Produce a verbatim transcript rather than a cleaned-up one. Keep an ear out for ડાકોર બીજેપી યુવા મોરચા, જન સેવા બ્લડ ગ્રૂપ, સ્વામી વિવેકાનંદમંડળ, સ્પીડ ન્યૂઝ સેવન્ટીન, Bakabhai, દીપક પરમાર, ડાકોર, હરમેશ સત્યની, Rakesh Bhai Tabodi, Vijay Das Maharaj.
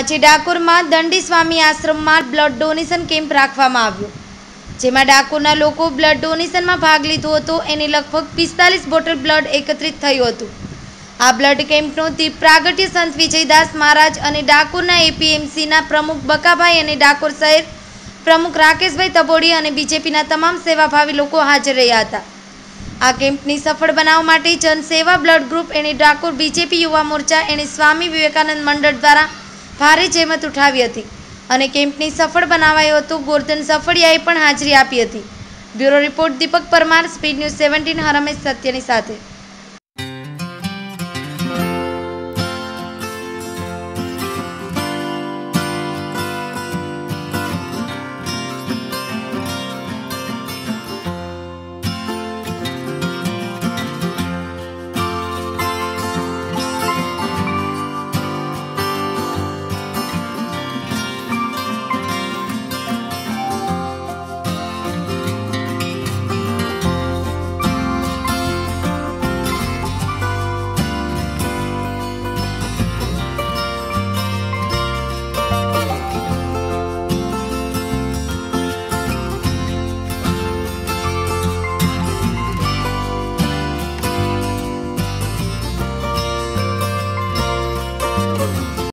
આજે ડાકોરમાં દંડી સ્વામી આશ્રમમાં blood donation camp રાખવામાં આવ્યો, જેમાં ડાકોરના લોકો બ્લડ ડોનેશનમાં ભાગ લીધો હતો અને લગભગ પિસ્તાલીસ બોટલ બ્લડ એકત્રિત થયું હતું। આ બ્લડ કેમ્પનો દીપ પ્રાગટ્ય સંત વિજયદાસ મહારાજ અને ડાકોરના એપીએમસીના પ્રમુખ બકાભાઈ અને ડાકોર શહેર પ્રમુખ રાકેશભાઈ તબોડી અને બીજેપીના તમામ સેવાભાવી લોકો હાજર રહ્યા હતા। આ કેમ્પની સફળ બનાવવા માટે જન સેવા બ્લડ ગ્રુપ અને ડાકોર બીજેપી યુવા મોરચા અને સ્વામી વિવેકાનંદ મંડળ દ્વારા ભારે જહેમત ઉઠાવી હતી અને કેમ્પની સફળ બનાવાયો હતો। ગોરધન જડાફિયાએ પણ હાજરી આપી હતી। Bureau report દીપક પરમાર, સ્પીડ ન્યૂઝ સેવન્ટીન, હરમેશ સત્યની સાથે।